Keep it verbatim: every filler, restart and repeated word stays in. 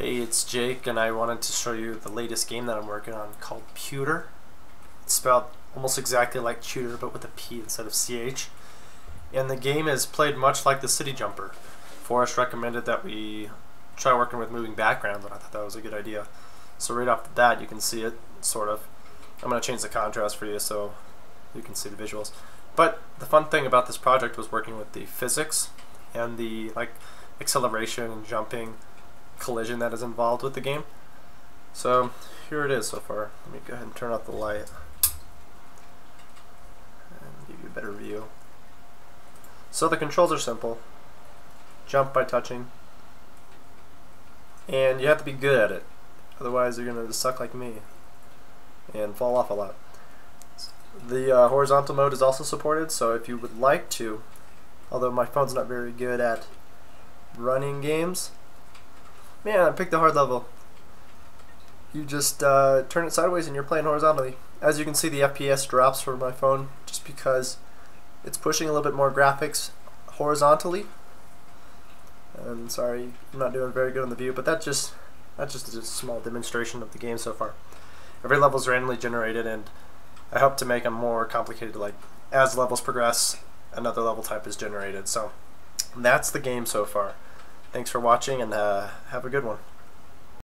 Hey, it's Jake, and I wanted to show you the latest game that I'm working on called Pewtor. It's spelled almost exactly like Tudor, but with a P instead of C H. And the game is played much like the City Jumper. Forrest recommended that we try working with moving backgrounds, and I thought that was a good idea. So right off the bat, you can see it, sort of. I'm going to change the contrast for you so you can see the visuals. But the fun thing about this project was working with the physics and the like acceleration and jumping collision that is involved with the game. So here it is so far. Let me go ahead and turn off the light and give you a better view. So the controls are simple. Jump by touching, and you have to be good at it, otherwise you're going to suck like me and fall off a lot. The uh, horizontal mode is also supported, so if you would like to, although my phone's not very good at running games. Man, I picked the hard level. You just uh, turn it sideways and you're playing horizontally. As you can see, the F P S drops for my phone just because it's pushing a little bit more graphics horizontally. And sorry, I'm not doing very good on the view, but that just that's just a small demonstration of the game so far. Every level is randomly generated, and I hope to make them more complicated. Like as levels progress, another level type is generated. So that's the game so far. Thanks for watching, and uh, have a good one.